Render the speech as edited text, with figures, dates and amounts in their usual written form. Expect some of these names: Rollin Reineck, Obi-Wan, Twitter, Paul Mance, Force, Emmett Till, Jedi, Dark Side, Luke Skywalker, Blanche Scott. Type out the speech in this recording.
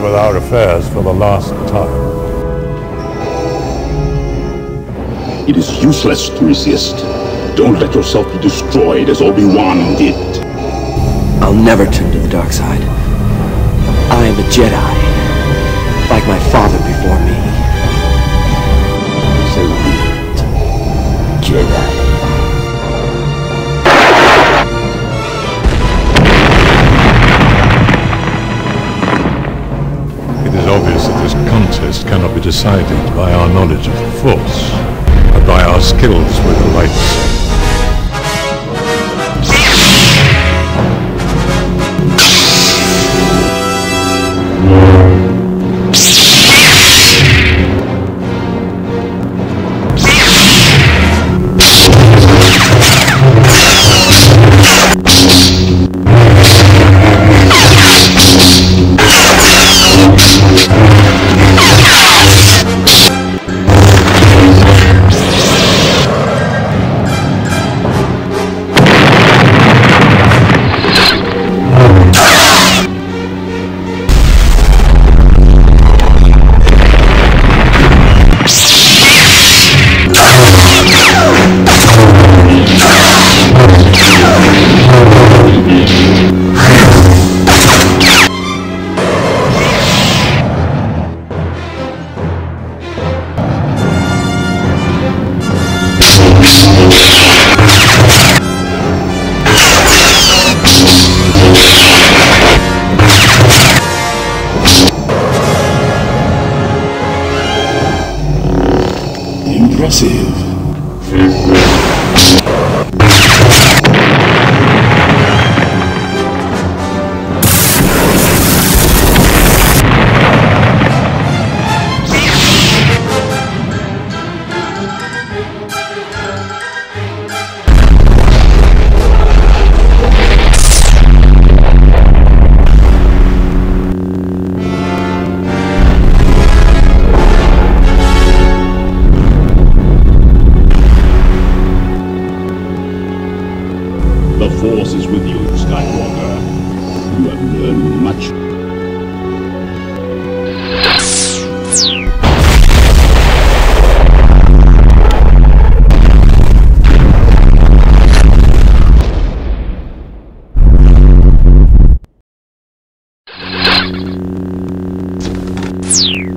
interfering with our affairs for the last time. It is useless to resist. Don't let yourself be destroyed as Obi-Wan did. I'll never turn to the dark side. I am a Jedi, like my father before me. So be it, Jedi. Obvious that this contest cannot be decided by our knowledge of the Force, but by our skills with the Force is with you, Skywalker. You have learned much.